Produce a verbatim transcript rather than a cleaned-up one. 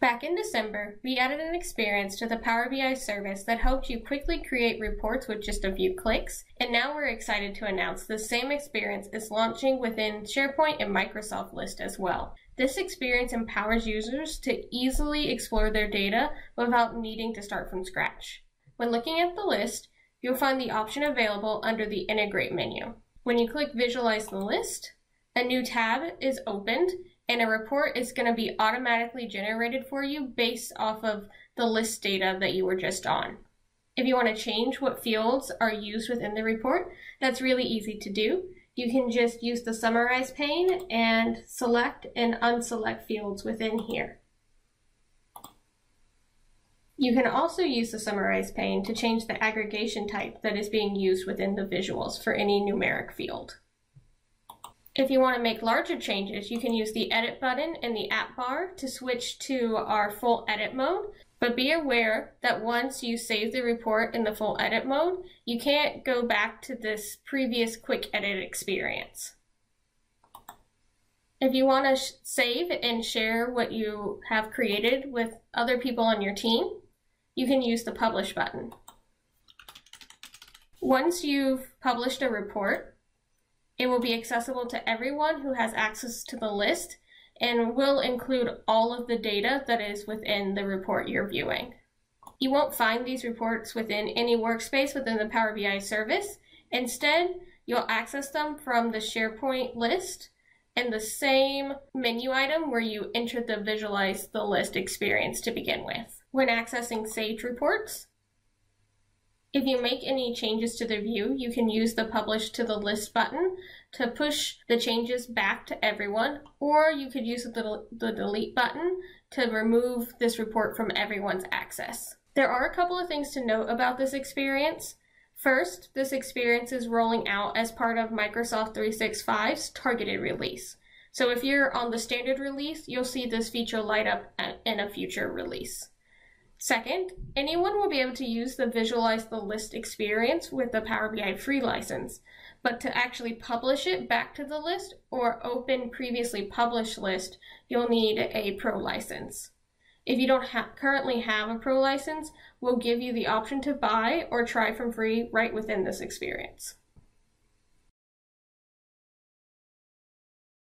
Back in December, we added an experience to the Power B I service that helped you quickly create reports with just a few clicks, and now we're excited to announce the same experience is launching within SharePoint and Microsoft List as well. This experience empowers users to easily explore their data without needing to start from scratch. When looking at the list, you'll find the option available under the Integrate menu. When you click Visualize the List, a new tab is opened, and a report is going to be automatically generated for you based off of the list data that you were just on. If you want to change what fields are used within the report, that's really easy to do. You can just use the Summarize pane and select and unselect fields within here. You can also use the Summarize pane to change the aggregation type that is being used within the visuals for any numeric field. If you want to make larger changes, you can use the edit button in the app bar to switch to our full edit mode. But be aware that once you save the report in the full edit mode, you can't go back to this previous quick edit experience. If you want to save and share what you have created with other people on your team, you can use the publish button. Once you've published a report, it will be accessible to everyone who has access to the list and will include all of the data that is within the report you're viewing. You won't find these reports within any workspace within the Power B I service. Instead, you'll access them from the SharePoint list and the same menu item where you entered the Visualize the List experience to begin with. When accessing saved reports, if you make any changes to the view, you can use the Publish to the List button to push the changes back to everyone, or you could use the, del the Delete button to remove this report from everyone's access. There are a couple of things to note about this experience. First, this experience is rolling out as part of Microsoft three sixty-five's targeted release. So if you're on the standard release, you'll see this feature light up in a future release. Second, anyone will be able to use the Visualize the List experience with the Power B I free license, but to actually publish it back to the list or open previously published list, you'll need a pro license. If you don't ha- currently have a pro license, we'll give you the option to buy or try for free right within this experience.